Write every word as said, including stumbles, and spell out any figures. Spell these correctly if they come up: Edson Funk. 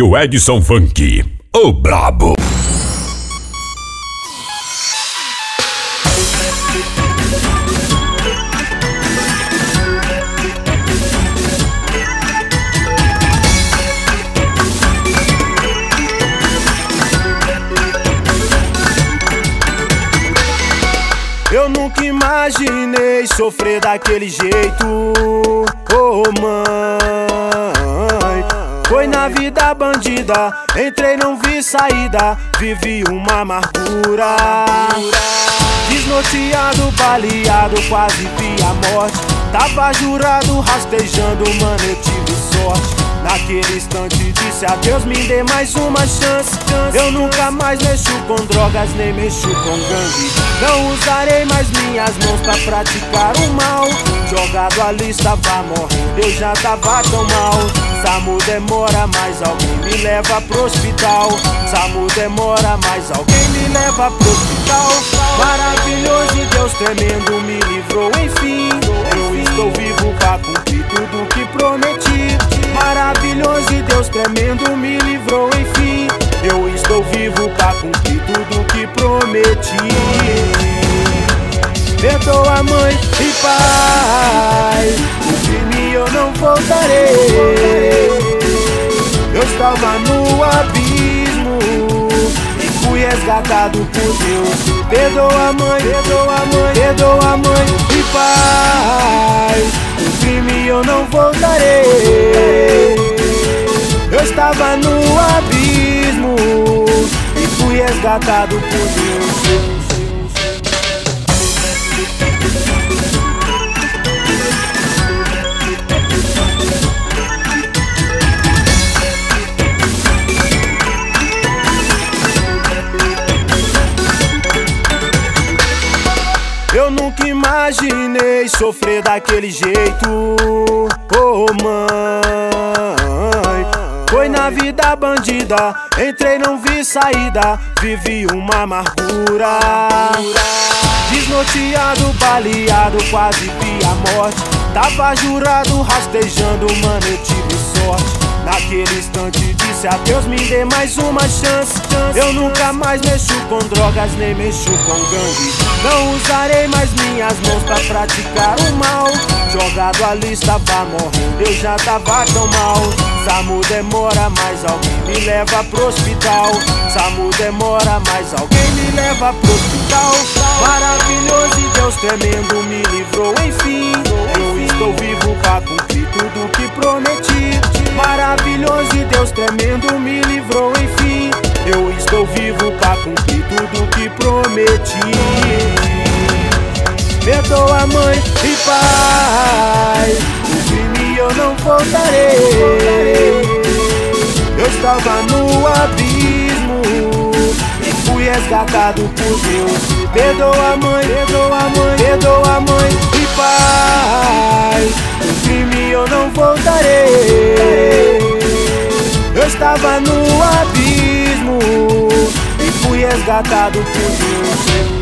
e o Edson Funk, o brabo. Eu nunca imaginei sofrer daquele jeito, oh mãe. Foi na vida bandida, entrei, não vi saída, vivi uma amargura. Desnorteado, baleado, quase vi a morte. Tava jurado, rastejando, mano, eu tive sorte. Naquele instante disse a Deus, me dê mais uma chance. Eu nunca mais mexo com drogas, nem mexo com gangue. Não usarei mais minhas mãos pra praticar o mal. Jogado ali estava morrendo, eu já tava tão mal. Samu demora, mas alguém me leva pro hospital. Samu demora, mas alguém me leva pro hospital. Maravilhoso Deus tremendo me livrou, enfim. Eu estou vivo pra cumprir tudo que prometi. Maravilhoso Deus tremendo me livrou, enfim. Eu estou vivo pra cumprir tudo que prometi. Perdoa, mãe e pai, o crime eu não voltarei. Eu estava no abismo e fui resgatado por Deus. Perdoa, mãe, perdoa, mãe, perdoa, mãe e pai, o crime eu não voltarei. Eu estava no abismo e fui resgatado por Deus. Eu nunca imaginei sofrer daquele jeito, oh mãe. Foi na vida bandida, entrei, não vi saída, vivi uma amargura. Desnorteado, baleado, quase vi a morte. Tava jurado, rastejando, mano, eu tive sorte. Naquele instante disse a Deus, me dê mais uma chance. Eu nunca mais mexo com drogas, nem mexo com gangue. Não usarei mais minhas mãos pra praticar o mal. Jogado ali estava morrendo, eu já tava tão mal. Samu demora, mas alguém me leva pro hospital. Samu demora, mas alguém me leva pro hospital. Maravilhoso Deus tremendo me livrou, enfim. Eu estou vivo pra cumprir tudo que prometi. Maravilhoso Deus tremendo me livrou, enfim. Eu estou vivo pra cumprir tudo que prometi. Perdoa, mãe e pai, o crime eu não voltarei. Eu estava no abismo e fui resgatado por Deus. Perdoa, mãe, perdoa, mãe, perdoa, mãe e pai, o crime eu não voltarei. Eu estava no abismo e fui resgatado por Deus.